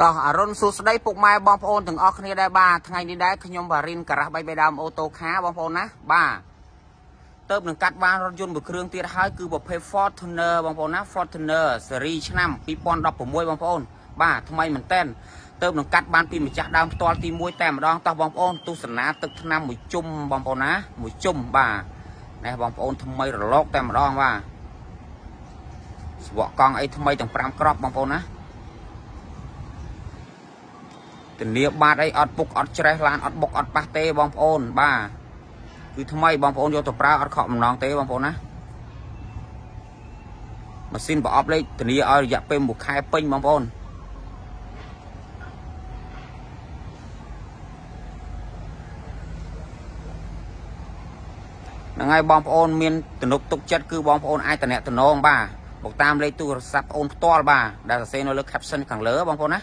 ต่ออรุณสุดได้ปุกไม้บอมโอนถึงออกนี่ได้บ้าทางไงนี่ได้ขยมบารินกระไรใบดำโอโต้ค้าบอมโอนนะบ้าเติมหนึ่งกัดบ้ารถยนต์บุกเครื่องตีท้ายคือบุกเพย์ฟอร์ทูเนอร์บอมโอนนะฟอร์ทูเนอร์ซีรีส์น้ำปีปอนดอกผมมวยบอมโอนบ้าทำไมเหมือนเต้นเติมหนึ่งกัดบ้านปีมันจะดำตัวตีมวยแต่มาดองต่อบอมโอนตุสนาตึกน้ำมวยจุ่มบอมโอนนะมวยจุ่มบ้าเนี่ยบอมโอนทำไมหลอกแต่มาดองว่าบอกกองไอ้ทำไมถึงปรามกรอบบอมโอนนะแต่เนี้ยบาดไอ้อดปุกอดเชลลานอดบกอดปาเต้บองโอนบ้าคือทำไมบองโอนโยตปลาอดขอบน้องเต้บองโอนนะมาซินบอกออฟเลยแต่เนี้ยเอาอยากเป็นบุกไข่เป็นบองโอนนั่งไงบองโอนมีนตุนกตุกจัดคือบองโอนไอ้แต่เนี้ยตุนองบ้าบอกตามเลยตัวซับโอนตัวบ้าได้เซนเลยแคปชั่นขังเลือบองโอนนะ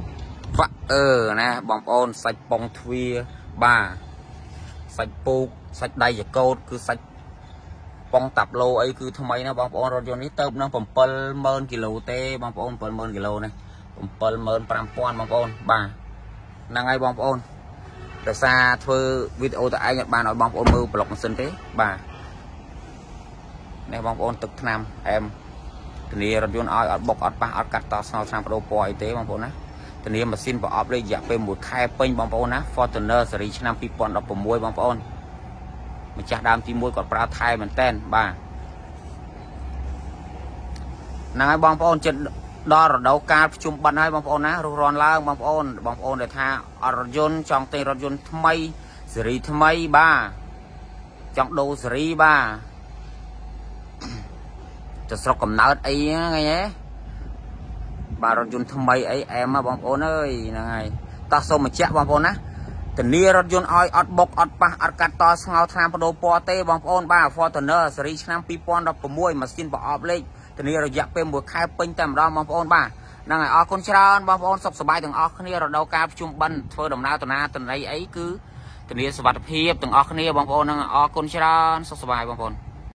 ว่านะบอมโอนใส่ปองทวีบ้าใส่ปูใส่ใดจะโกดคือใส่ปองตับโลไอคือทำไมนะบอมโอนรถยนต์นี้เติมนะผมเปิลเมินกิโลเต้บอมโอนเปิลเมินกิโลนะผมเปิลเมินปรามป้อนบอมโอนบ้านางไงบอมโอนแต่ซาเธอวิดีโอแต่ไอเงี้ยบ้านเอาบอมโอนมือปลอกมันซึนเต้บ้าเนี่ยบอมโอนตึกทนามเอ็มทีนี้รถยนต์เอาบกเอาปะเอากัดต่อสาวทางโปรโปรไอเต้บอมโอนนะตอนนี้มาซินบอกออฟเลยอยากเป็นหมุดไข่เป็นบอมโอนนะฟอร์ตูเนอร์สรีชนำปีปอนด์เอาผมมวยบอมโอนมันจะดามทีมวยกอดปลาไทยมันเต้นบ้านางไอ้บอมโอนจะดอร์เดาการประชุมบันไดบอมโอนนะรุ่งร้อนล่างบอมโอนบอมโอนเดี๋ยวท่าอรยนจองเตยรยนทำไมสรีทำไมบ้าจองดูสรีบ้าจะสกปรกหนาไอ้ไงเนี่ยบารถยนต์ทำไมไอ้แอมมาบอมโอนเอ้ยยังไงตาส้มมาแจ๊บบอมโอนนะแต่นี่รถยนต์อ้อยอดบกอดปะอดกัดต่อสงาวทางประตูปอเต้บอมโอนบ้าฟอร์ตูเนอร์สรีชนำปีปอนรับประมวยมาซินบออฟเลยแต่นี่เราอยากเป็นบุกไข่เป็นแต่เราบอมโอนบ้ายังไงออกคนชราบอมโอนสบสบายถึงออกคนนี้เราเดาการประชุมบันเทิงดำน้ำตัวน้าตัวไหนไอ้คือแต่นี่สวัสดิภาพถึงออกคนนี้บอมโอนยังไงออกคนชราสบสบายบอมโอน